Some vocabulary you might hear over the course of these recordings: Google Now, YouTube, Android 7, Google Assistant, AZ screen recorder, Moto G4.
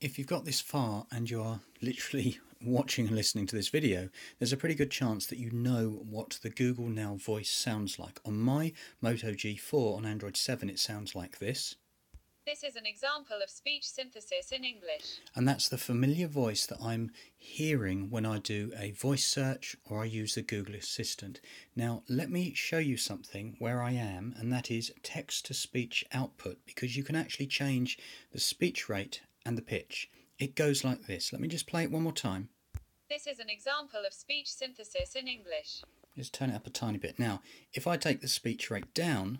If you've got this far and you're literally watching and listening to this video, there's a pretty good chance that you know what the Google Now voice sounds like. On my Moto G4 on Android 7, it sounds like this. This is an example of speech synthesis in English. And that's the familiar voice that I'm hearing when I do a voice search or I use the Google Assistant. Now, let me show you something where I am, and that is text-to-speech output, because you can actually change the speech rate and the pitch. It goes like this. Let me just play it one more time. This is an example of speech synthesis in English. Just turn it up a tiny bit. Now, if I take the speech rate down.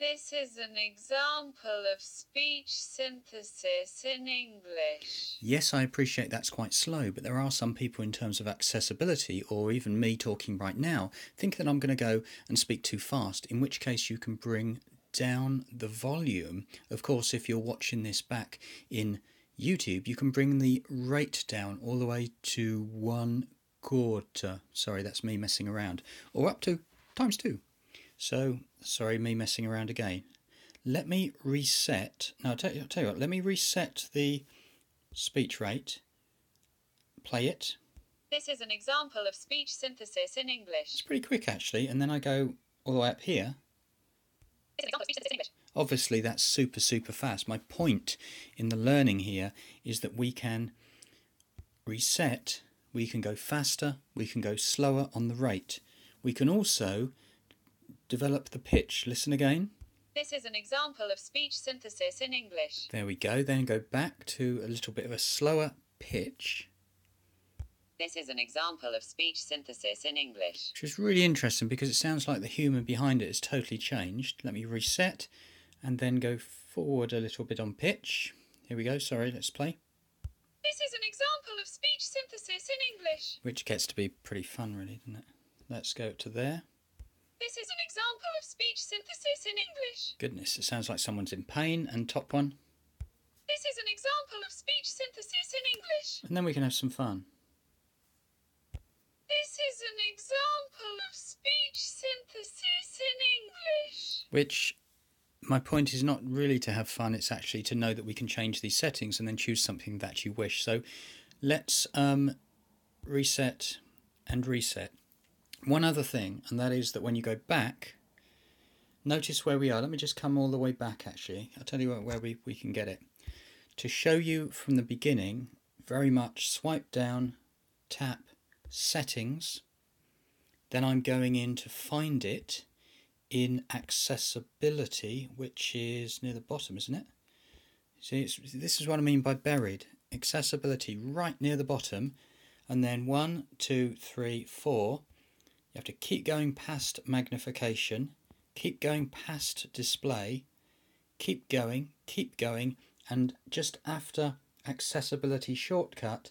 This is an example of speech synthesis in English. Yes, I appreciate that's quite slow, but there are some people in terms of accessibility, or even me talking right now, think that I'm going to go and speak too fast, in which case you can bring down the volume. Of course, if you're watching this back in YouTube, you can bring the rate down all the way to 1/4. Sorry, that's me messing around. Or up to ×2. So, sorry, me messing around again. Let me reset. Now, I'll tell you what, let me reset the speech rate. Play it. This is an example of speech synthesis in English. It's pretty quick, actually. And then I go all the way up here. Obviously that's super fast. My point in the learning here is that we can reset, we can go faster, we can go slower on the rate. We can also develop the pitch. Listen again. This is an example of speech synthesis in English. There we go. Then go back to a little bit of a slower pitch. This is an example of speech synthesis in English. Which is really interesting because it sounds like the human behind it has totally changed. Let me reset and then go forward a little bit on pitch. Here we go. Sorry, let's play. This is an example of speech synthesis in English. Which gets to be pretty fun, really, doesn't it? Let's go up to there. This is an example of speech synthesis in English. Goodness, it sounds like someone's in pain. And top one. This is an example of speech synthesis in English. And then we can have some fun. This is an example of speech synthesis in English. Which, my point is not really to have fun, it's actually to know that we can change these settings and then choose something that you wish. So let's reset and reset. One other thing, and that is that when you go back, notice where we are. Let me just come all the way back, actually. I'll tell you where we can get it. To show you from the beginning, very much swipe down, tap, settings, then I'm going in to find it in accessibility, which is near the bottom, isn't it? See, this is what I mean by buried. Accessibility right near the bottom, and then 1, 2, 3, 4. You have to keep going past magnification, keep going past display, keep going, and just after accessibility shortcut,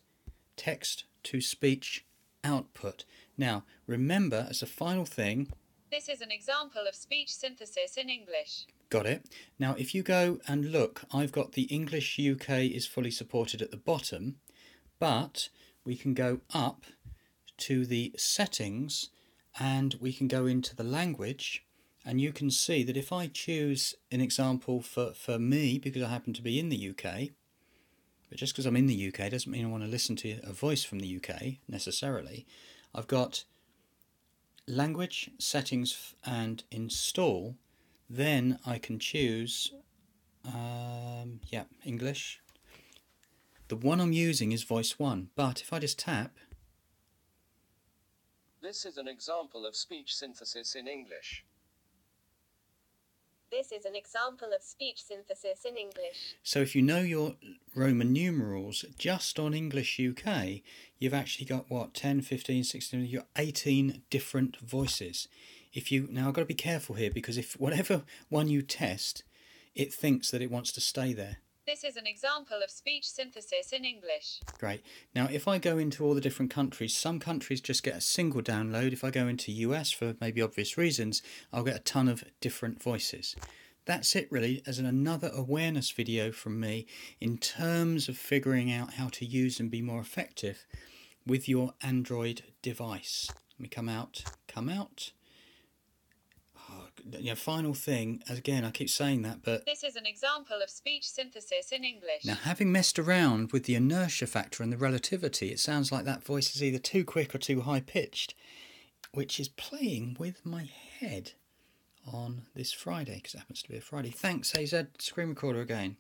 text to speech output. Now, remember, as a final thing, this is an example of speech synthesis in English. Got it. Now, if you go and look, I've got the English UK is fully supported at the bottom, but we can go up to the settings and we can go into the language, and you can see that if I choose an example for me, because I happen to be in the UK, but just because I'm in the UK doesn't mean I want to listen to a voice from the UK necessarily. I've got language, settings and install. Then I can choose English. The one I'm using is voice 1, but if I just tap. This is an example of speech synthesis in English. This is an example of speech synthesis in English. So if you know your Roman numerals, just on English UK, you've actually got, what, 10, 15, 16, you've got 18 different voices. If you, now I've got to be careful here, because if whatever one you test, it thinks that it wants to stay there. This is an example of speech synthesis in English. Great. Now, if I go into all the different countries, some countries just get a single download. If I go into US, for maybe obvious reasons, I'll get a ton of different voices. That's it, really, as another awareness video from me in terms of figuring out how to use and be more effective with your Android device. Let me come out. final thing, again, I keep saying that, but... This is an example of speech synthesis in English. Now, having messed around with the inertia factor and the relativity, it sounds like that voice is either too quick or too high-pitched, which is playing with my head on this Friday, because it happens to be a Friday. Thanks, AZ Screen Recorder, again.